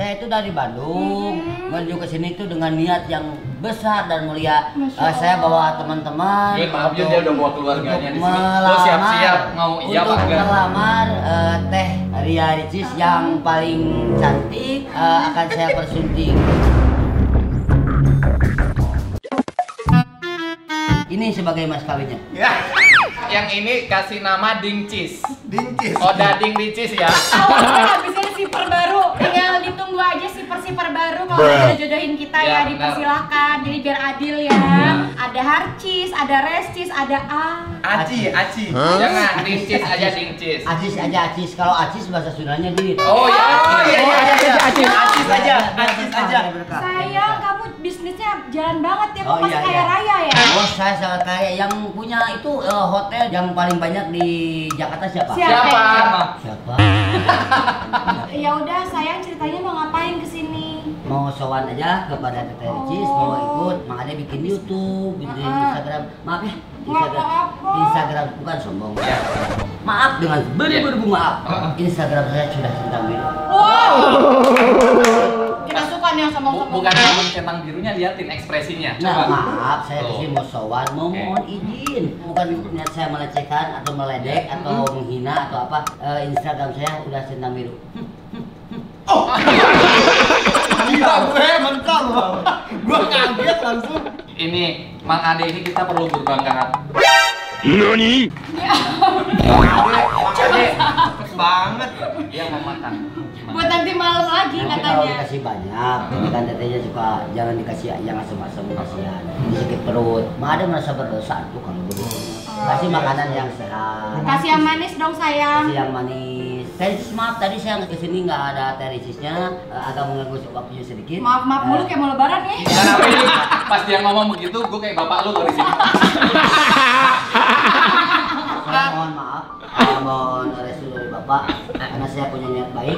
Saya itu dari Bandung menuju ke sini itu dengan niat yang besar dan mulia. Saya bawa teman-teman. Maaf ya, dia udah bawa keluarganya di sini. Siap-siap mau ijabah untuk melamar Teh Ria Ricis yang paling cantik akan saya persunting. Ini sebagai mas kawinnya. Yang ini kasih nama Dingcis. Dingcis. Odading Ricis ya. Habisnya siper baru. Tinggal ditunggu aja siper-siper baru kalau udah jodohin kita ya, dipersilahkan. Jadi biar adil ya. Ada Harcis, ada Rescis, ada Aci. Jangan Dingcis aja Dingcis. Acis. Kalau Acis bahasa Sundanya duit. Oh ya. Acis aja. Sayang, kamu bisnisnya jalan banget ya, kok masih kaya raya ya? Oh, saya sangat kaya. Yang punya itu hotel yang paling banyak di Jakarta siapa? Siapa? Ya udah, sayang ceritanya mau ngapain kesini? Mau sowan aja kepada Teh Ricis, mau ikut Mang Ade bikin YouTube, bikin Instagram. Maaf ya, Instagram bukan sombong. Maaf dengan beribu-ribu maaf. Instagram saya sudah centang biru. Wow. Kita suka nih yang sombong-sombong. Bukan centang birunya, liatin ekspresinya. Nah, maaf, saya kesini mau sowan, mau mohon izin. Bukan niat saya melecehkan atau meledek atau menghina atau apa. Instagram saya sudah centang biru. Oh. Gila gue mental loh. Gue kaget langsung. Ini Mang Ade ini kita perlu berbangga. Noni. Ade banget yang memakan. Buat nanti malam lagi katanya. Kalau dikasih banyak, kan tetenya suka jangan dikasih yang asam-asam, kasihan. Sakit perut. Mah ada merasa berdosa tuh kalau begitu. Kasih makanan yang sehat. Kasih yang manis dong sayang. Kasih yang manis. Ricis, maaf tadi saya kesini nggak ada Teh Ricisnya, agak mengganggu waktunya sedikit. Maaf mulu kayak mau lebaran ya. Pas dia ngomong begitu, gue kayak bapak lu dari sini. Saya mohon maaf, mohon restu dari bapak, karena saya punya niat baik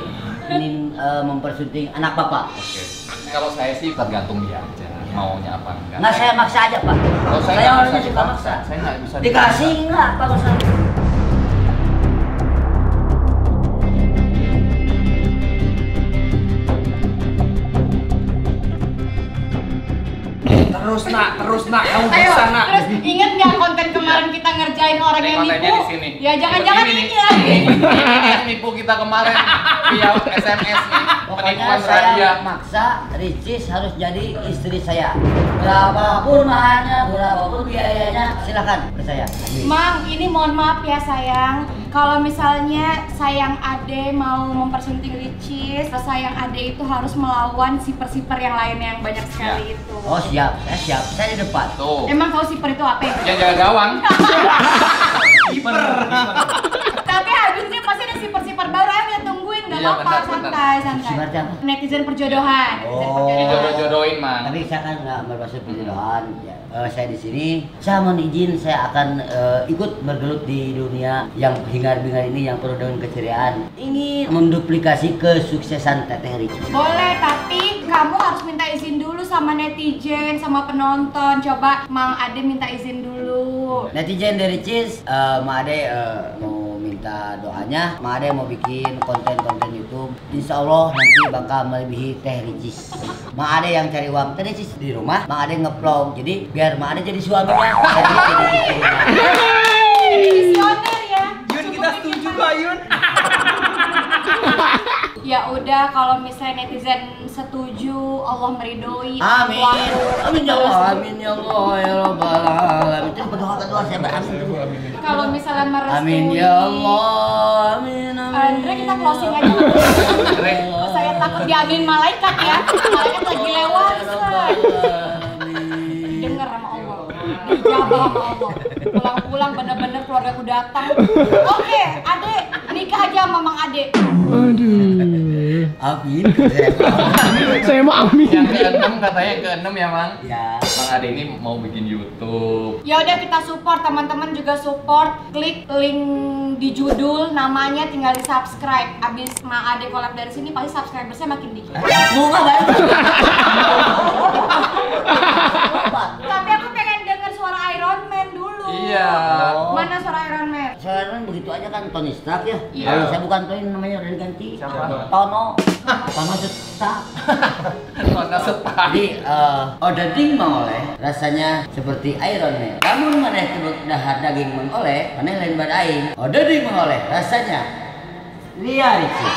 ingin mempersunting anak bapak. Kalau saya sih tergantung dia aja maunya apa enggak. Nggak saya maksa aja pak. Saya orangnya suka maksa. Saya nggak bisa. Dikasih nggak pak maksa. Terus nak, kamu bisa nak. Terus inget nggak konten kemarin kita ngerjain orang yang nipu? Ya jangan-jangan ini lah. Ini nipu kita kemarin via SMS nih. Pokoknya saya maksa Ricis harus jadi istri saya. Berapapun mahalnya, berapapun biayanya, silakan ke saya. Mang, ini mohon maaf ya sayang. Kalau misalnya sayang Ade mau mempersunting Ricis, sayang Ade itu harus melawan siper-siper yang lainnya yang banyak sekali itu. Oh siap, saya di depan. Tuh. Emang tahu siper itu apa ya? Ya jaga gawang. Siper. Tapi habisnya pasti ada siper-siper baru, aja tungguin, nggak apa-apa, santai. Siper apa? Netizen perjodohan. Oh. Dijodoh-jodohin mah. Tapi saya kan nggak bermaksud perjodohan. Saya di sini, saya mohon izin, saya akan ikut bergelut di dunia yang hingar-bingar ini yang penuh dengan keceriaan. Ingin menduplikasi kesuksesan Teh Ricis. Boleh, tapi kamu harus minta izin dulu sama netizen, sama penonton. Coba Mang Ade minta izin dulu. Netizen dari Ricis, Mang Ade mau minta doanya. Mang Ade mau bikin konten-konten YouTube. Insya Allah nanti bakal melebihi Teh Ricis. Mang Ade yang cari uang, Teh Ricis di rumah, Mang Ade ngeplong. Jadi biar Mak Ade jadi suaminya. Jadi visioner ya. Yun, kita setuju kok Yun. Ya udah, kalau misalnya netizen setuju, Allah meridoi. Amin. Amin ya Allah ya Rabbal Alamin. Itu berdoa saya beramin. Kalau misalnya merestui. Amin ya Allah. Amin. Andre kita closing aja. Saya takut diamin malaikat ya. Malaikat lagi lewat. Dengar sama Allah, dijabah sama Allah. Pulang-pulang bener-bener keluarga ku datang. Oke, Ade, nikah aja sama Mang Ade. Aduh. Amin. Saya mau amin. Yang ke-6 katanya ke-6 ya Mang. Ya. Mang Ade ini mau bikin YouTube. Ya udah kita support, teman-teman juga support. Klik link di judul, namanya tinggal di subscribe. Abis Mang Ade collab dari sini pasti subscribersnya makin dikit. Mau nggak banget? Tapi aku pengen denger suara Iron Man dulu. Iya. Mana suara Iron Man? Suara Iron Man begitu aja kan kan Tony Stark ya? Iya. Yeah. Saya bukan Tony, namanya udah diganti. Siapa? Tono. Tono Stark. Tono Stark. Jadi, odading mang oleh rasanya seperti Iron Man. Namun maneh dahar daging mang oleh, maneh lain bad aing. Odading mang oleh rasanya Ria Ricis.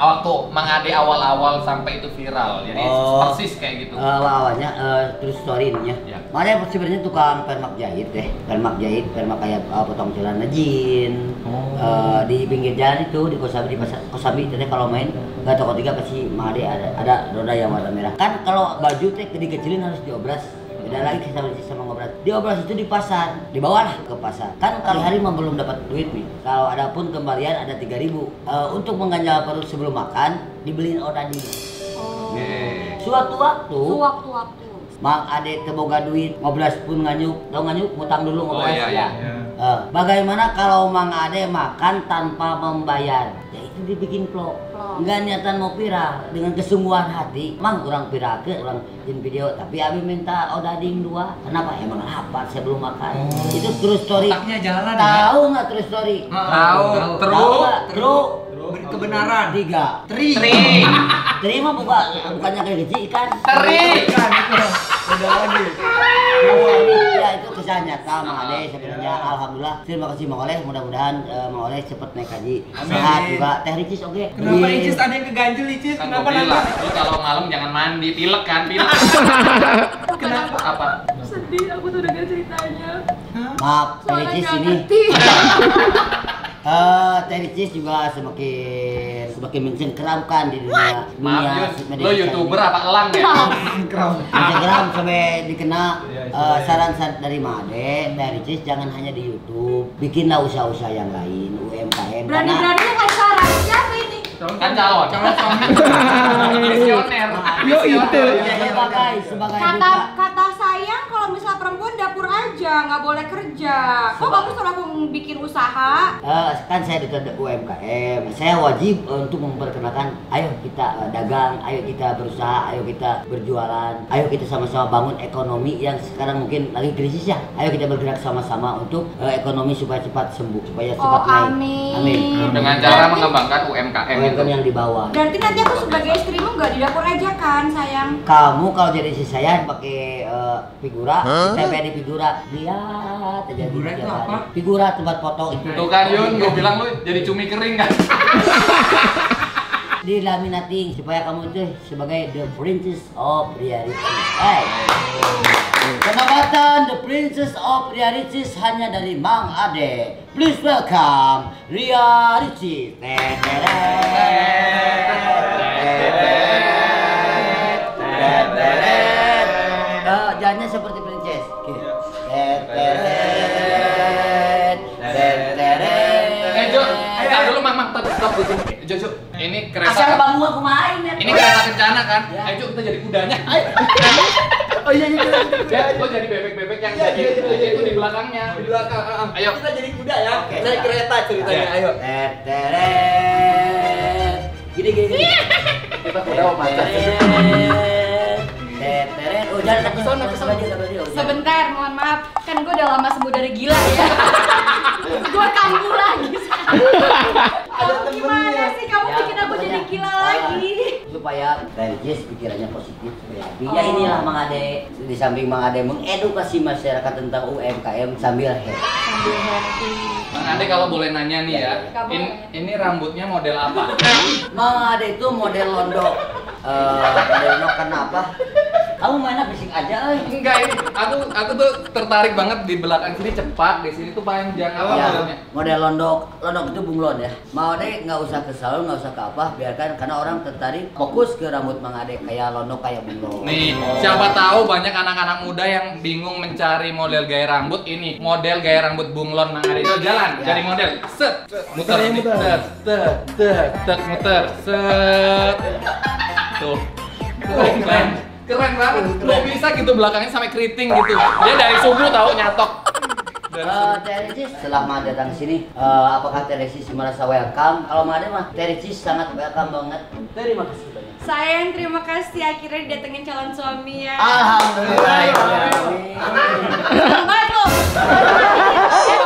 Waktu Mang Ade awal-awal sampai itu viral, jadi persis kayak gitu. Awalnya terus story-nya. Ya. Makanya sebenarnya tukang permak jahit deh, permak kayak potong celana jin. Di pinggir jalan itu di Kosambi, tadi kalau main nggak toko tiga pasti Mang Ade ada roda yang warna merah. Kan kalau baju teh dikecilin harus diobras. Beda lagi sama ngobras. Diobras itu di pasar, dibawalah ke pasar. Kan kalau hari memang belum dapat duit nih. Kalau ada pun kembalian ada 3.000. Untuk mengganjal perut sebelum makan, dibeliin odading. Suatu waktu. Mang Ade teboga duit, ngobras pun nganyuk, ngutang dulu ngobras. Bagaimana kalau Mang Ade makan tanpa membayar? Ya itu dibikin vlog. Enggak niatan mau viral, dengan kesungguhan hati. Mang kurang viral ke, kurang bikin video, tapi Abi minta odading 2. Kenapa? Emang lapar, saya belum makan. Itu true story. Otaknya jalan. Tahu nggak true story? Tahu. True. Kebenaran 3 Tri. Terima bukannya kayak gigi ikan. Ikan itu. Udah lagi. Ya itu kisah nyata Mang Ade sebenarnya. Alhamdulillah. Terima kasih Mang Oleh. Mudah-mudahan Mang Oleh cepet naik haji. Sehat juga. Teh Ricis oke. Kenapa Ricis ada yang keganjel Ricis? Kenapa nanti? Lu kalau malam jangan mandi, pilek kan, pilek. Kenapa? Apa? Sedih aku tuh dengar ceritanya. Maaf, Teh Ricis ini. Teh Ricis juga semakin mencengkeramkan di dunia media. Lo YouTuber apa elang ya? Instagram sampai dikenal saran-saran dari Mang Ade, Teh Ricis jangan hanya di YouTube, bikinlah usaha-usaha yang lain, UMKM. Berani-berani kan saran siapa ini? Kan calon, visioner. Yo itu. Kata sayang kalau misal perempuan dapur aja nggak boleh kerja. Kok kamu suruh aku bikin usaha? Kan saya dekat UMKM, saya wajib untuk memperkenalkan. Ayo kita dagang, ayo kita berusaha, ayo kita berjualan, ayo kita sama-sama bangun ekonomi yang sekarang mungkin lagi krisis ya. Ayo kita bergerak sama-sama untuk ekonomi supaya cepat sembuh, supaya cepat naik. Amin. Dengan cara mengembangkan UMKM. Yang di bawah. Berarti nanti aku sebagai istrimu nggak di dapur aja kan sayang? Kamu kalau jadi istri saya pakai figura, saya pengen di figura. Lihat aja figura itu apa? Figura tempat foto. Tuh kan Yun, gue bilang lu jadi cumi kering kan? Di laminating supaya kamu itu sebagai the princess of Ria Ricis. Penampilan the princess of Ria Ricis hanya dari Mang Ade. Please welcome Ria Ricis. Jalannya seperti princess. Jo, ini kereta. Asal bangun aku main ya. Ini kereta kencana kan? Ya. Ayo kita jadi kudanya. Oh iya gitu. Ya, gua jadi bebek-bebek yang jadi itu di belakangnya. Di belakang. Ayo kita jadi kuda ya. Naik kereta ceritanya. Ayo. Teret. Gini. Kita kuda mau macet. Teret. Oh, jangan kesana. Sebentar, mohon maaf. Kan gua udah lama sembuh dari gila ya. Gua kambuh lagi. Gimana sih kamu bikin aku jadi gila lagi? Supaya Ria Ricis pikirannya positif. Ya inilah Mang Ade. Di samping Mang Ade mengedukasi masyarakat tentang UMKM sambil happy. Mang Ade kalau boleh nanya nih ya, ini rambutnya model apa? Mang Ade itu model londo. Kenapa? Kamu main bisik aja. Enggak ini, aku tuh tertarik banget di belakang sini cepat, di sini tuh panjang apa modelnya? Model londok, londok itu bunglon ya. Mang Ade nggak usah ke salon, nggak usah ke apa, biarkan karena orang tertarik fokus ke rambut Mang Ade kayak londok kayak bunglon. Nih, siapa tahu banyak anak-anak muda yang bingung mencari model gaya rambut ini, model gaya rambut bunglon Mang Ade itu jalan, jadi model set, muter, muter, set, tuh, keren. Keren banget, nggak bisa gitu belakangnya sampai keriting gitu. Dia dari subuh tahu nyatok. Teh Ricis, setelah Mang Ade datang sini, apakah Teh Ricis merasa welcome? Kalau Mang Ade mah, Teh Ricis sangat welcome banget. Terima kasih banyak. Sayang, terima kasih akhirnya didatengin calon suami ya. Alhamdulillah. Alhamdulillah.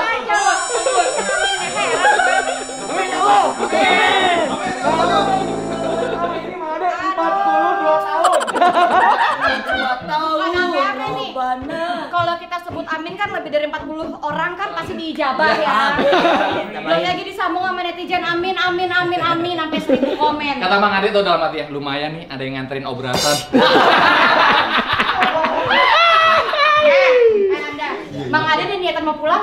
Ini Mang Ade 42 tahun. 42 tahun. Kalau kita sebut amin kan lebih dari 40 orang kan pasti diijabah ya. Belum lagi disambung sama netizen amin amin amin amin sampai 1000 komen. Kata Mang Ade tuh dalam hati ya, lumayan nih ada yang nganterin obrasan. Mang Ade ada niatan mau pulang?